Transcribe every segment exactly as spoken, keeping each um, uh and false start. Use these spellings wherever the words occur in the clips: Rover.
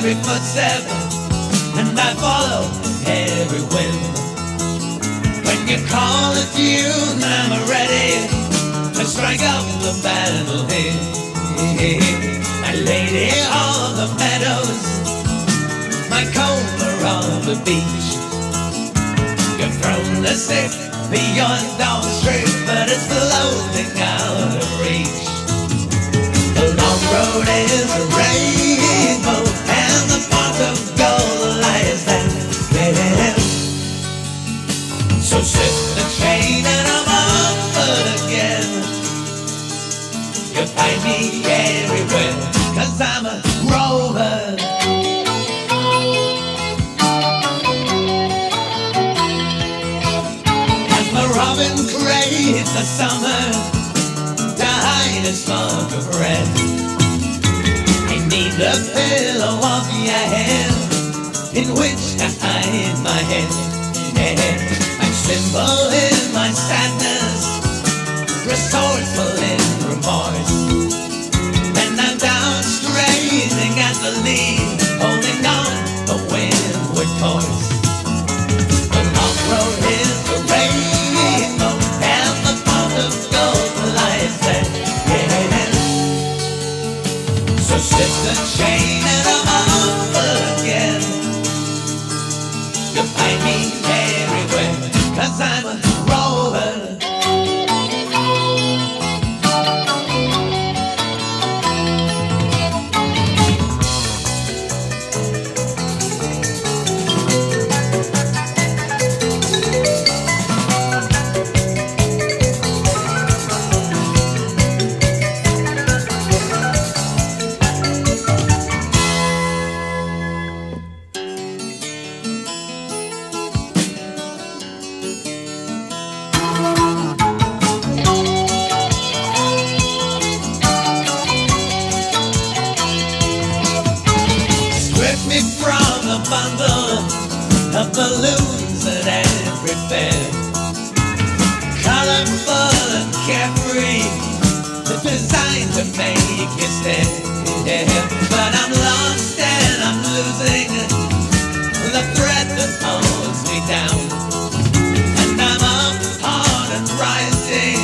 every footstep, and I follow every whim. When you call it feud, I'm ready to strike up the battle here. A lady on the meadows, my cobra on the beach. You've thrown the stick beyond all the street, but it's floating out of reach. The long road is a rainbow, and the pot of gold lies there. So slip the chain and I'm on foot again. You'll find me everywhere, 'cause I'm a rover. Robin craves the summer to hide a spark of red. I need the pillow of your head in which to hide my head. I'm simple in my sadness, resourceful in remorse. And I'm down straining at the lead, holding on the windward course. The long road is the rain, and the pot of gold lies there. So slip the chain and I'm off again. You'll find me everywhere, 'cause I'm a rover. Balloons at every fair, colorful and carefree, designed to make you stare. But I'm lost and I'm losing the thread that holds me down. And I'm up hard and rising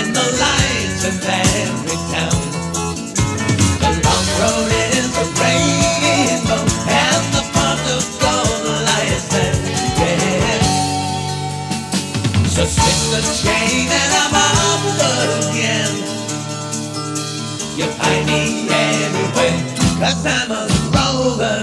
in the lights of every town. The long road is a rainbow, and the pot of gold lies there. So slip the chain and I'm on foot again. You'll find me everywhere, 'cause I'm a rover.